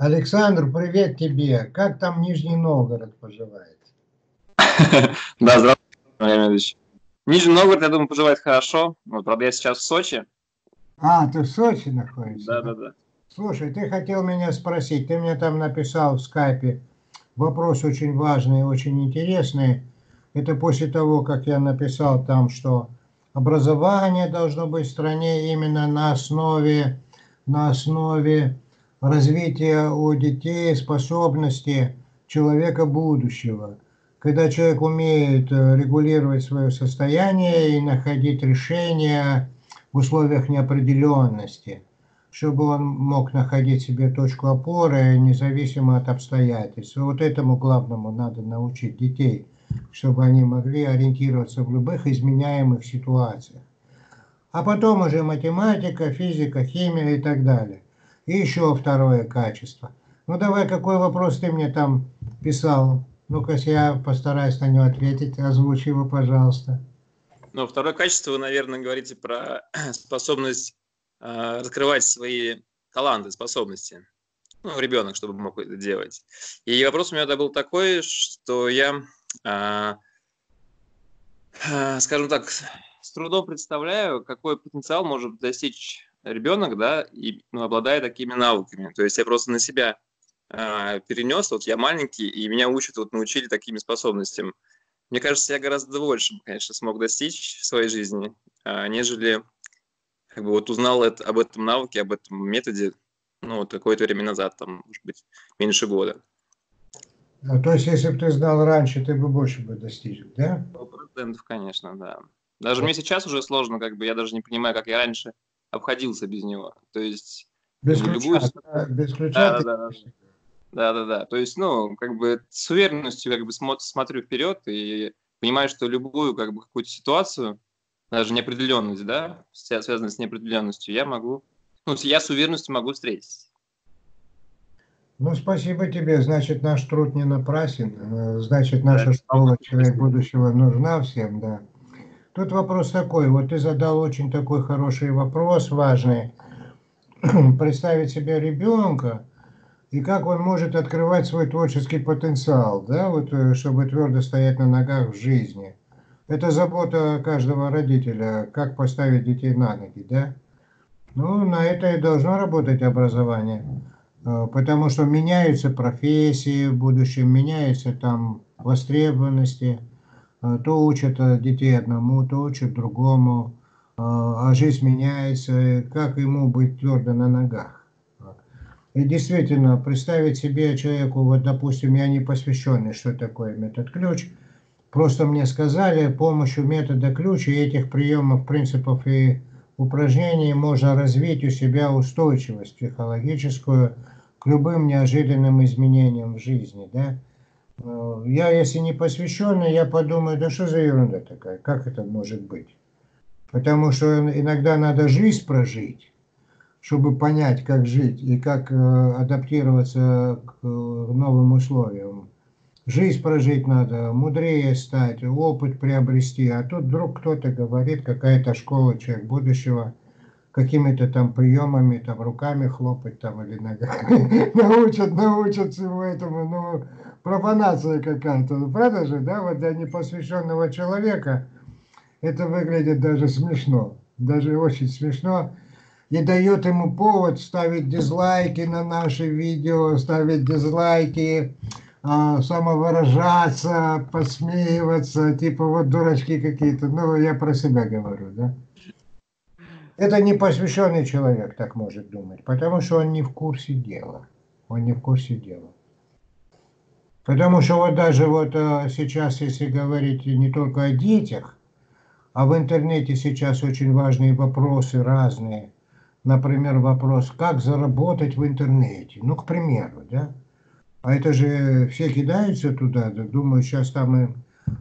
Александр, привет тебе. Как там Нижний Новгород поживает? Да, здравствуйте, Владимир Ильич. Нижний Новгород, я думаю, поживает хорошо. Вот, правда, я сейчас в Сочи. А, ты в Сочи находишься? Да, да, да. Слушай, ты хотел меня спросить. Ты мне там написал в скайпе. Вопрос очень важный, очень интересный. Это после того, как я написал там, что образование должно быть в стране именно на основе развития у детей способности человека будущего. Когда человек умеет регулировать свое состояние и находить решения в условиях неопределенности, чтобы он мог находить себе точку опоры независимо от обстоятельств. Вот этому главному надо научить детей, чтобы они могли ориентироваться в любых изменяемых ситуациях. А потом уже математика, физика, химия и так далее. И еще второе качество. Ну давай, какой вопрос ты мне там писал? Ну-ка, я постараюсь на него ответить. Озвучь его, пожалуйста. Ну, второе качество, вы, наверное, говорите про способность раскрывать свои таланты, способности. Ну, ребенок, чтобы мог это делать. И вопрос у меня был такой, что я... скажем так, с трудом представляю, какой потенциал может достичь ребенок, да, и, ну, обладая такими навыками. То есть я просто на себя перенес, вот я маленький, и меня учат, вот научили такими способностям. Мне кажется, я гораздо больше, конечно, смог достичь в своей жизни, нежели как бы вот узнал об этом навыке, об этом методе, ну, вот какое-то время назад, там, может быть, меньше года. То есть, если бы ты знал раньше, ты бы больше бы достиг, да? 100%, конечно, да. Даже мне сейчас уже сложно, как бы, я даже не понимаю, как я раньше обходился без него. То есть... Без ключа, любую... без ключа. Да-да-да. То есть, ну, как бы, с уверенностью, как бы, смотрю вперед и понимаю, что любую, как бы, какую-то ситуацию, даже неопределенность, да, связанную с неопределенностью, я могу... Ну, я с уверенностью могу встретиться. Ну, спасибо тебе. Значит, наш труд не напрасен. Значит, наша школа «Человек будущего» нужна всем, да. Тут вопрос такой. Вот ты задал очень такой хороший вопрос, важный. Представить себе ребенка, и как он может открывать свой творческий потенциал, да, вот, чтобы твердо стоять на ногах в жизни. Это забота каждого родителя, как поставить детей на ноги, да. Ну, на это и должно работать образование. Потому что меняются профессии в будущем, меняются там востребованности. То учат детей одному, то учат другому. А жизнь меняется. Как ему быть твердо на ногах? И действительно, представить себе человеку, вот допустим, я не посвященный, что такое метод ключ. Просто мне сказали, помощью метода ключ и этих приемов, принципов и упражнений можно развить у себя устойчивость психологическую к любым неожиданным изменениям в жизни. Да? Я, если не посвященный, я подумаю, да что за ерунда такая, как это может быть? Потому что иногда надо жизнь прожить, чтобы понять, как жить и как адаптироваться к новым условиям. Жизнь прожить надо, мудрее стать, опыт приобрести. А тут вдруг кто-то говорит, какая-то школа «Человек будущего», какими-то там приемами, там руками хлопать там или ногами. Научат всему этому, ну, профанация какая-то. Правда же, да, вот для непосвященного человека это выглядит даже смешно, даже очень смешно. И дает ему повод ставить дизлайки на наши видео, ставить дизлайки, самовыражаться, посмеиваться, типа вот дурачки какие-то. Ну, я про себя говорю, да. Это непосвященный человек так может думать, потому что он не в курсе дела. Он не в курсе дела. Потому что вот даже вот сейчас, если говорить не только о детях, а в интернете сейчас очень важные вопросы разные. Например, вопрос, как заработать в интернете. Ну, к примеру, да. А это же все кидаются туда, думаю, сейчас там им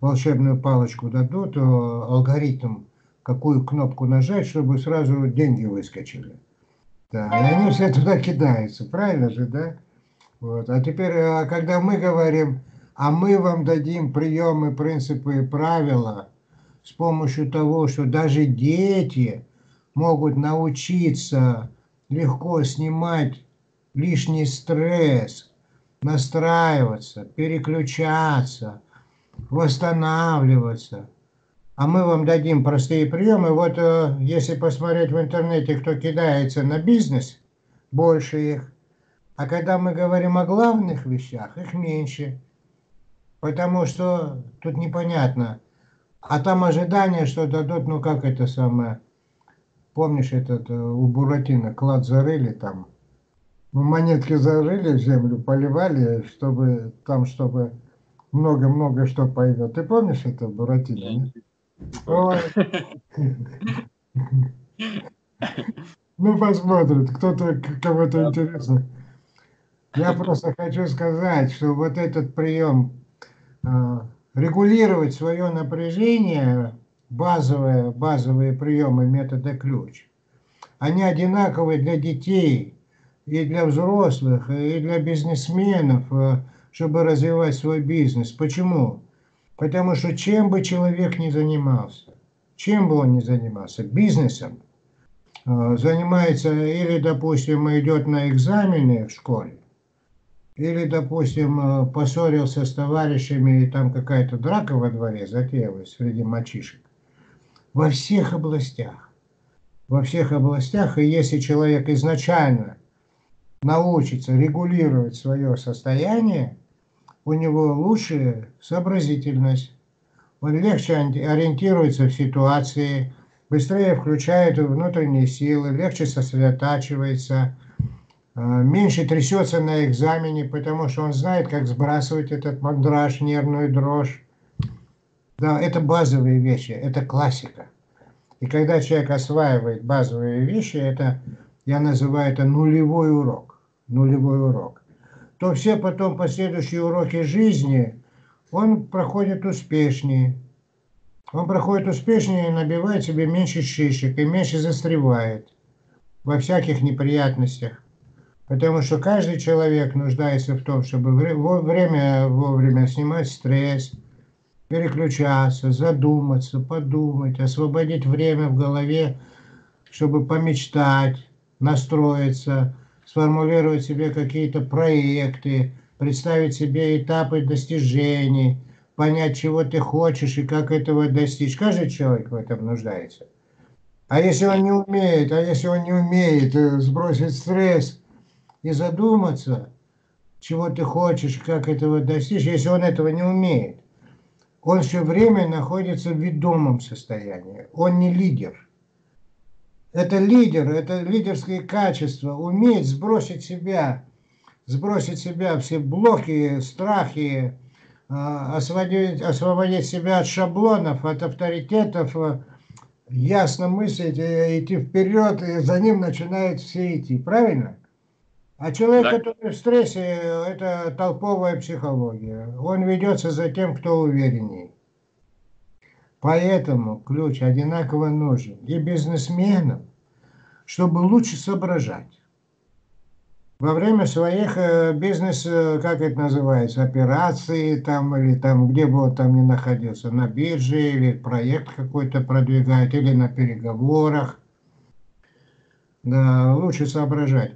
волшебную палочку дадут, алгоритм, какую кнопку нажать, чтобы сразу деньги выскочили. Да, и они все туда кидаются, правильно же, да? Вот. А теперь, когда мы говорим, а мы вам дадим приемы, принципы и правила с помощью того, что даже дети могут научиться легко снимать лишний стресс, настраиваться, переключаться, восстанавливаться. А мы вам дадим простые приемы. Вот если посмотреть в интернете, кто кидается на бизнес, больше их. А когда мы говорим о главных вещах, их меньше. Потому что тут непонятно. А там ожидание, что дадут, ну как это самое... Помнишь, этот у Буратино клад зарыли там? Ну, монетки зарыли, землю поливали, чтобы там, чтобы много-много что пойдет. Ты помнишь это, Буратино? Ну, посмотрят, кто-то, кому-то интересно. Я просто хочу сказать, что вот этот прием регулировать свое напряжение, базовые приемы метода ключ, они одинаковые для детей и для взрослых, и для бизнесменов, чтобы развивать свой бизнес. Почему? Потому что чем бы человек ни занимался, бизнесом, занимается или, допустим, идет на экзамены в школе, или, допустим, поссорился с товарищами, и там какая-то драка во дворе затеялась среди мальчишек. Во всех областях, и если человек изначально научится регулировать свое состояние, у него лучше сообразительность, он легче ориентируется в ситуации, быстрее включает внутренние силы, легче сосредотачивается, меньше трясется на экзамене, потому что он знает, как сбрасывать этот мандраж, нервную дрожь. Да, это базовые вещи, это классика. И когда человек осваивает базовые вещи, это, я называю это нулевой урок. То все потом последующие уроки жизни он проходит успешнее. Он проходит успешнее и набивает себе меньше шишек, и меньше застревает во всяких неприятностях. Потому что каждый человек нуждается в том, чтобы вовремя снимать стресс, переключаться, задуматься, подумать, освободить время в голове, чтобы помечтать, настроиться, сформулировать себе какие-то проекты, представить себе этапы достижений, понять, чего ты хочешь и как этого достичь. Каждый человек в этом нуждается. А если он не умеет, сбросить стресс и задуматься, чего ты хочешь, как этого достичь, если он этого не умеет, он все время находится в ведомом состоянии. Он не лидер. Это лидер, это лидерские качества. Уметь сбросить себя все блоки, страхи, освободить себя от шаблонов, от авторитетов, ясно мыслить, идти вперед, и за ним начинают все идти. Правильно? А человек, да, который в стрессе, это толповая психология. Он ведется за тем, кто увереннее. Поэтому ключ одинаково нужен и бизнесменам, чтобы лучше соображать. Во время своих бизнес, как это называется, операций, там, или там, где бы он там ни находился, на бирже, или проект какой-то продвигает, или на переговорах, да, лучше соображать.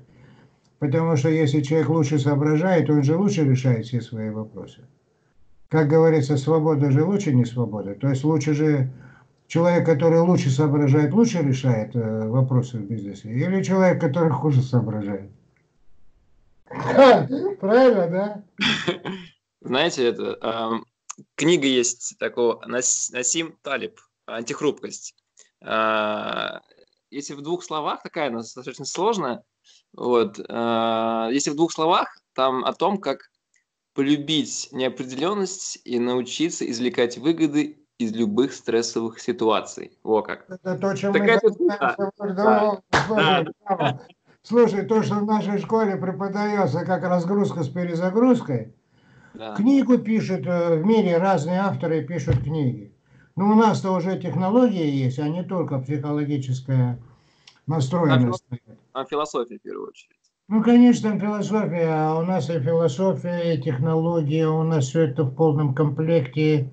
Потому что если человек лучше соображает, он же лучше решает все свои вопросы. Как говорится, свобода же лучше не свобода. То есть лучше же человек, который лучше соображает, лучше решает вопросы в бизнесе. Или человек, который хуже соображает. Правильно, да? Знаете, это книга есть такого Насим Талиб «Антихрупкость». Если в двух словах, такая она достаточно сложная. Вот. Если в двух словах, там о том, как полюбить неопределенность и научиться извлекать выгоды из любых стрессовых ситуаций. Во как. Это то, чем мы занимаемся. Слушай, то, что в нашей школе преподается как разгрузка с перезагрузкой, книгу пишут, в мире разные авторы пишут книги. Но у нас-то уже технологии есть, а не только психологическая настроенность. Там философия в первую очередь. Ну, конечно, там философия, а у нас и философия, и технология, у нас все это в полном комплекте,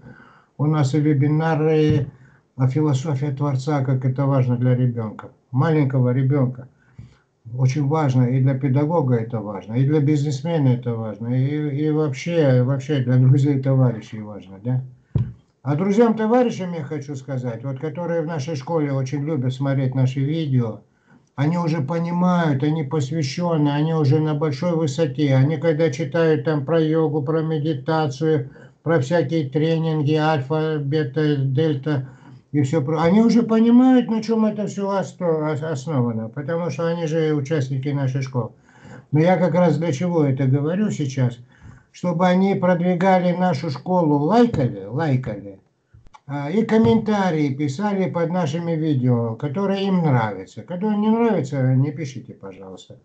у нас и вебинары, а философия Творца, как это важно для ребенка, маленького ребенка. очень важно, и для педагога это важно, и для бизнесмена это важно, и вообще для друзей и товарищей важно, да? А друзьям-товарищам я хочу сказать, вот которые в нашей школе очень любят смотреть наши видео, они уже понимают, они посвящены, они уже на большой высоте, они когда читают там про йогу, про медитацию, про всякие тренинги, альфа, бета, дельта, и все, они уже понимают, на чем это все основано, потому что они же участники нашей школы. Но я как раз для чего это говорю сейчас, чтобы они продвигали нашу школу, лайкали, и комментарии писали под нашими видео, которые им нравятся. Которые не нравятся, не пишите, пожалуйста.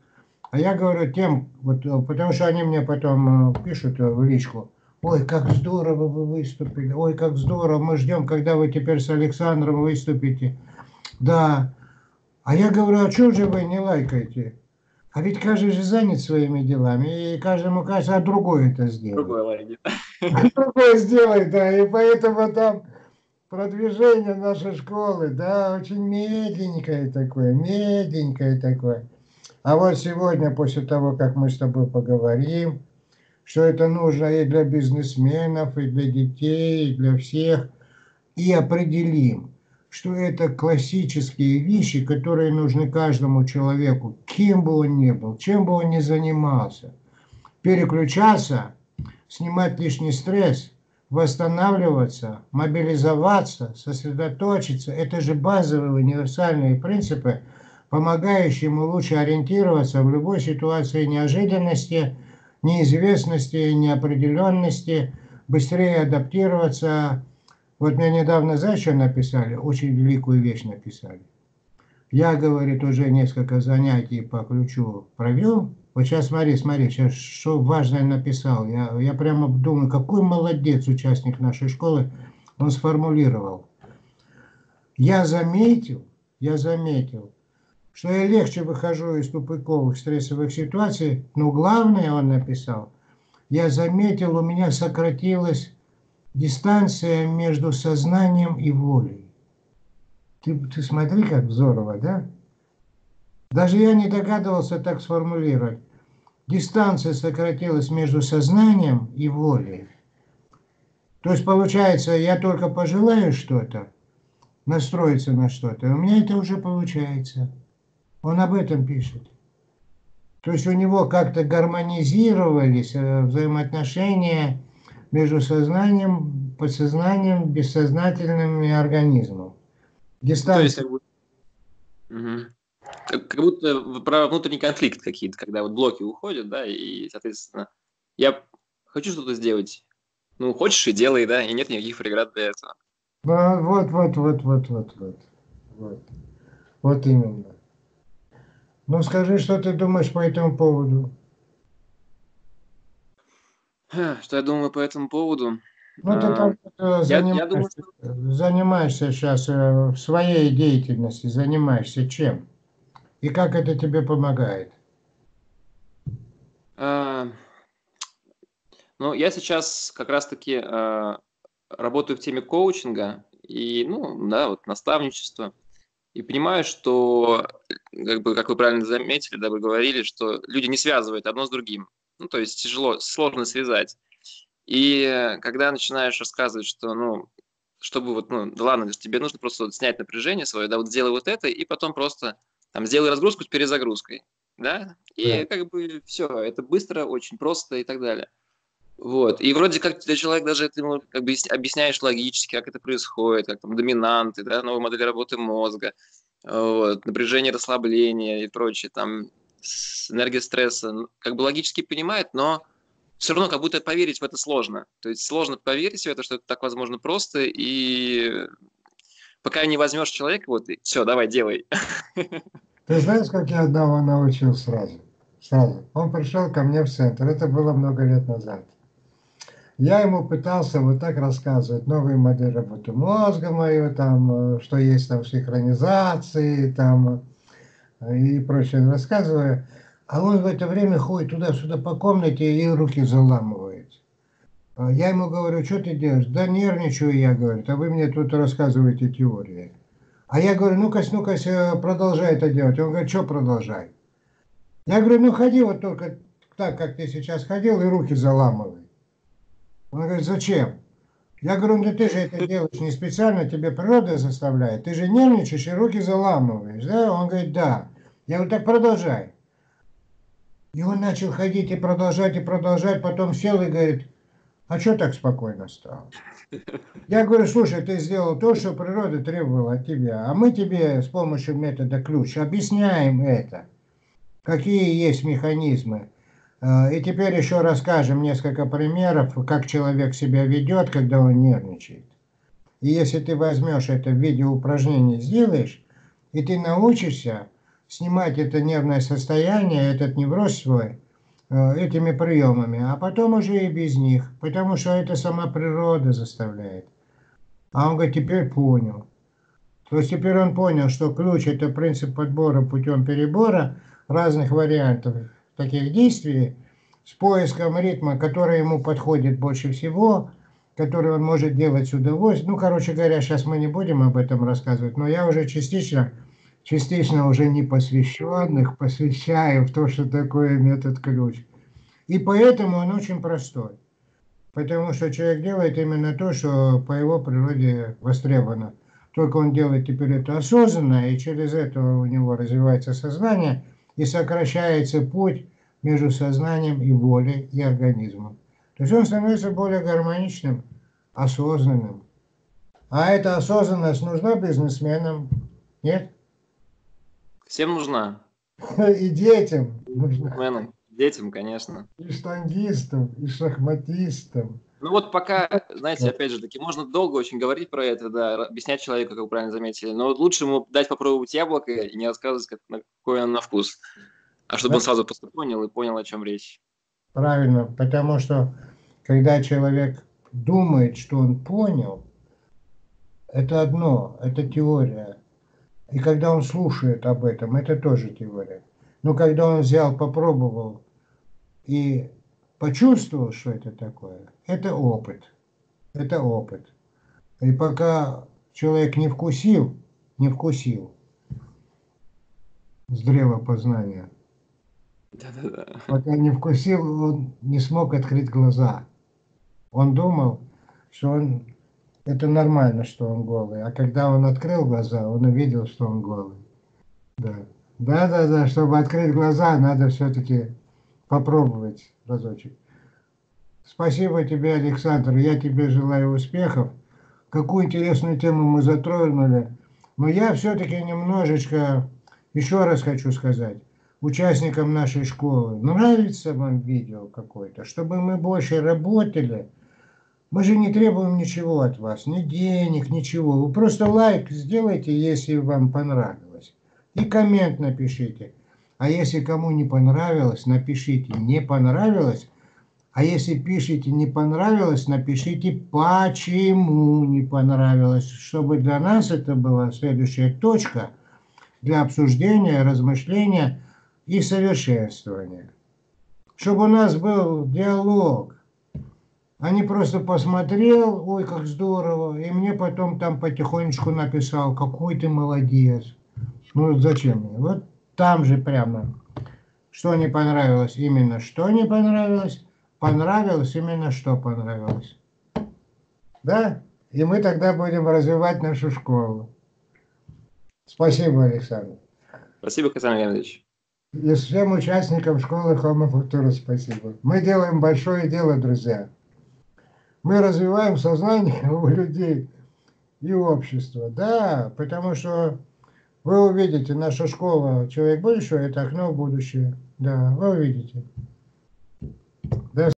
А я говорю тем, вот, потому что они мне потом пишут в личку: ой, как здорово вы выступили, ой, как здорово, мы ждем, когда вы теперь с Александром выступите. Да, а я говорю, а что же вы не лайкаете? А ведь каждый же занят своими делами, и каждому кажется, а другой это сделает. Другой сделает, да, и поэтому там продвижение нашей школы, да, очень медленькое такое. А вот сегодня, после того, как мы с тобой поговорим, что это нужно и для бизнесменов, и для детей, и для всех. И определим, что это классические вещи, которые нужны каждому человеку, кем бы он ни был, чем бы он ни занимался. Переключаться, снимать лишний стресс, восстанавливаться, мобилизоваться, сосредоточиться. Это же базовые универсальные принципы, помогающие ему лучше ориентироваться в любой ситуации неожиданности, неизвестности, неопределенности, быстрее адаптироваться. Вот мне недавно, знаешь, что написали? Очень великую вещь написали. Я, говорит, уже несколько занятий по ключу провел. Вот сейчас смотри, сейчас что важное написал. Я прямо думаю, какой молодец участник нашей школы, он сформулировал. Я заметил, что я легче выхожу из тупиковых стрессовых ситуаций, но главное, он написал, я заметил, у меня сократилась дистанция между сознанием и волей. Ты смотри, как здорово, да? Даже я не догадывался так сформулировать. Дистанция сократилась между сознанием и волей. То есть, получается, я только пожелаю что-то, настроиться на что-то, у меня это уже получается. Он об этом пишет. То есть у него как-то гармонизировались взаимоотношения между сознанием, подсознанием, бессознательным и организмом. Дистанция. То есть, как будто про внутренний конфликт какие-то, когда вот блоки уходят, да, и, соответственно, я хочу что-то сделать. Ну, хочешь и делай, да, и нет никаких преград для этого. Вот именно. Ну, скажи, что ты думаешь по этому поводу? Что я думаю по этому поводу? Ну, ты там занимаешься сейчас в своей деятельности, занимаешься чем? И как это тебе помогает? Ну, я сейчас как раз-таки работаю в теме коучинга и, ну, да, вот наставничества. И понимаю, что, как вы правильно заметили, да, вы говорили, что люди не связывают одно с другим. Ну, то есть тяжело, сложно связать. И когда начинаешь рассказывать, что, ну, чтобы вот, ну, да ладно, тебе нужно просто вот снять напряжение свое, да, вот сделай вот это, и потом просто там сделай разгрузку с перезагрузкой, да, и как бы все, это быстро, очень просто и так далее. Вот. И вроде как для человека даже ты ему как бы объясняешь логически, как это происходит, как там доминанты, да, новые модели работы мозга, вот, напряжение, расслабление и прочее, там, энергия стресса, как бы логически понимает, но все равно как будто поверить в это сложно. То есть сложно поверить в это, что это так возможно просто, и пока не возьмешь человека, вот, и все, давай, делай. Ты знаешь, как я одного научил сразу? Он пришел ко мне в центр, это было много лет назад. Я ему пытался вот так рассказывать новые модели работы мозга мою, там, что есть там синхронизации, там, и прочее рассказываю. А он в это время ходит туда-сюда по комнате и руки заламывает. Я ему говорю, что ты делаешь? Да нервничаю я, говорит, а вы мне тут рассказываете теории. А я говорю, ну-ка, продолжай это делать. Он говорит, что продолжай? Я говорю, ну ходи вот только так, как ты сейчас ходил, и руки заламывай. Он говорит, зачем? Я говорю, ну ты же это делаешь не специально, тебе природа заставляет. Ты же нервничаешь и руки заламываешь, да? Он говорит, да. Я говорю, так продолжай. И он начал ходить и продолжать, потом сел и говорит, а что так спокойно стало? Я говорю, слушай, ты сделал то, что природа требовала от тебя, а мы тебе с помощью метода ключ объясняем это, какие есть механизмы. И теперь еще расскажем несколько примеров, как человек себя ведет, когда он нервничает. И если ты возьмешь это в виде упражнений, сделаешь, и ты научишься снимать это нервное состояние, этот невроз свой, этими приемами, а потом уже и без них, потому что это сама природа заставляет. А он говорит, теперь понял. То есть теперь он понял, что ключ – это принцип подбора путем перебора разных вариантов таких действий с поиском ритма, который ему подходит больше всего, который он может делать с удовольствием. Ну, короче говоря, сейчас мы не будем об этом рассказывать, но я уже частично уже непосвященных посвящаю в то, что такое метод ключ. И поэтому он очень простой. Потому что человек делает именно то, что по его природе востребовано. Только он делает теперь это осознанно, и через это у него развивается сознание, и сокращается путь между сознанием и волей, и организмом. То есть он становится более гармоничным, осознанным. А эта осознанность нужна бизнесменам? Нет? Всем нужна. И детям нужна. Детям, конечно. И штангистам, и шахматистам. Ну вот пока, знаете, опять же таки, можно долго очень говорить про это, да, объяснять человеку, как вы правильно заметили, но лучше ему дать попробовать яблоко и не рассказывать, какой он на вкус, а чтобы он сразу просто понял и понял, о чем речь. Правильно, потому что когда человек думает, что он понял, это одно, это теория. И когда он слушает об этом, это тоже теория. Но когда он взял, попробовал и почувствовал, что это такое, это опыт. Это опыт. И пока человек не вкусил с древа познания, да-да-да, пока не вкусил, он не смог открыть глаза. Он думал, что он... Это нормально, что он голый. А когда он открыл глаза, он увидел, что он голый. Да. Чтобы открыть глаза, надо все-таки попробовать разочек. Спасибо тебе, Александр. Я тебе желаю успехов. Какую интересную тему мы затронули. Но я все-таки немножечко еще раз хочу сказать участникам нашей школы. Нравится вам видео какое-то? Чтобы мы больше работали. Мы же не требуем ничего от вас, ни денег, ничего. Вы просто лайк сделайте, если вам понравилось. И коммент напишите. А если кому не понравилось, напишите «не понравилось». А если пишите «не понравилось», напишите «почему не понравилось». Чтобы для нас это была следующая точка для обсуждения, размышления и совершенствования. Чтобы у нас был диалог. А не просто посмотрел, ой, как здорово, и мне потом там потихонечку написал, какой ты молодец. Ну, зачем мне? Вот там же прямо, что не понравилось, именно что не понравилось, понравилось, именно что понравилось. Да? И мы тогда будем развивать нашу школу. Спасибо, Александр. Спасибо, Александр Леонидович. И всем участникам школы Хомо Фактуры спасибо. Мы делаем большое дело, друзья. Мы развиваем сознание у людей и общества. Да, потому что вы увидите, наша школа «Человек будущего» — это окно в будущее. Да, вы увидите.